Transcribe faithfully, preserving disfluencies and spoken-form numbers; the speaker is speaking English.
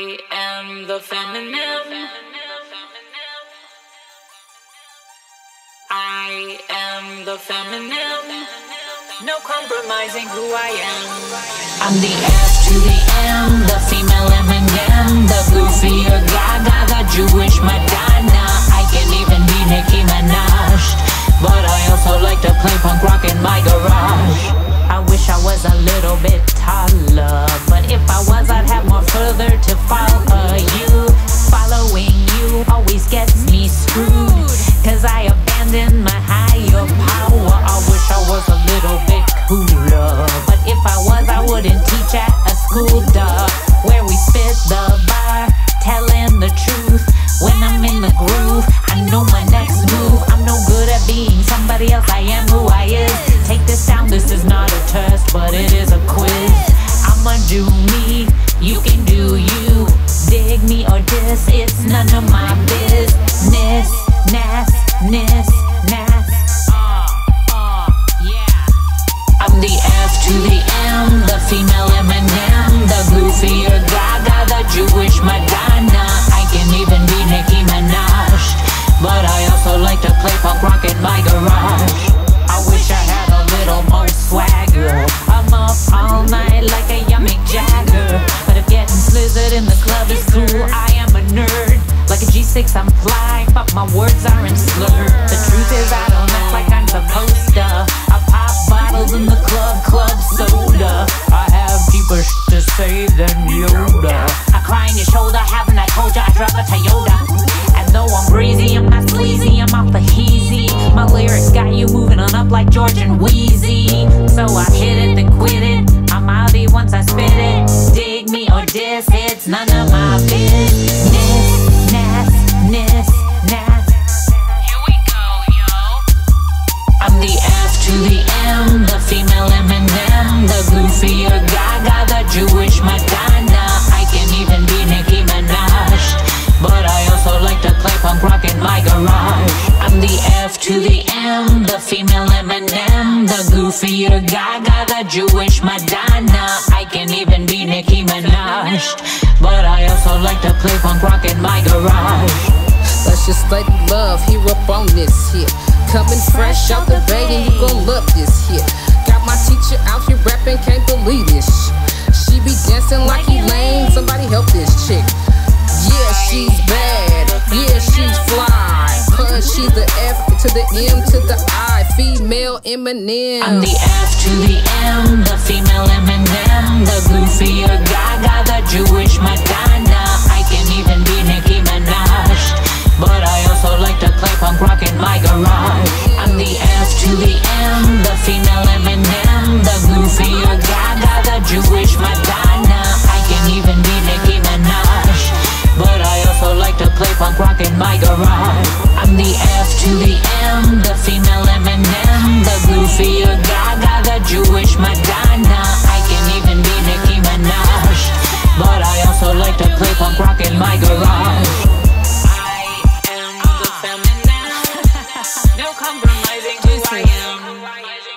I am the feminine. I am the feminine. No compromising who I am. I'm the S to the M, the female Eminem, the goofy or Gaga, the Jewish Madonna. I can even be Nicki Minaj, but I also like to play punk rock in my garage. I wish I was a little bit taller, but if I was, I'd have more further to follow you. Following you always gets me screwed, cause I abandoned my higher power. I wish I was a little bit cooler, but if I was, I wouldn't teach at a school, duh, where we spit the bar, telling the truth. When I'm in the groove, I know my next move. I'm no good at being somebody else, I am who I is. Take this down, this is not a test, but it is a quiz. I'ma do me, you can do you. Dig me or diss, it's none of my business. Nass, nass, nass. Uh, uh, yeah. I'm the F to the M, the female Eminem, the goofy or Gaga, the Jewish Madonna. I can even be Nicki Minaj, but I also like to play punk rock in my garage. I wish I had a little more swagger. I'm up all night like a young Mick Jagger, but if getting slizzard in the club is cool, I am a nerd. Like a G six I'm fly, but my words aren't slurred. The truth is I don't act like I'm supposed to. I pop bottles in the club, club soda. I have deeper shit to say than Yoda. I cry on your shoulder, haven't I told ya I drive a Toyota? Though I'm breezy, I'm not sleazy, I'm off the heezy. My lyrics got you moving on up like George and Wheezy. So I hit it, then quit it, I'm outie once I spit it. Dig me or diss, it's none of my business. Nass, nass, nass. Here we go, yo. I'm the F to the M, the female Eminem, the goofy or Gaga, the Jewish Madonna. I can even be Nicki Minaj, but I also like to play punk rock in my garage. I'm the F to the M, the female Eminem, the goofy or Gaga, the Jewish Madonna. I can even be Nicki Minaj, but I also like to play punk rock in my garage. Let's just let love here up on this here. Coming fresh out the bay and you gon' love this here. Got my teacher out here rapping, can't believe this. She be dancing like Elaine, somebody help this chick. Yeah, she's bad, yeah, she's fly, cause she's the F to the M to the I, female Eminem. I'm the F to the M, the female Eminem, the goofy or Gaga, the Jewish Madonna. I can even be Nicki Minaj, but I also like to play punk rock in my garage. I'm the F to the M, the female Eminem, the goofy or Gaga, the Jewish Madonna. I can even be Nicki Minaj, but I also like to play punk rock in my garage. I'm the F to the M, the female Eminem, the goofy or Gaga, the Jewish Madonna. I can even be Nicki Minaj, but I also like to play punk rock in my garage. I am the feminine. No compromising who I am.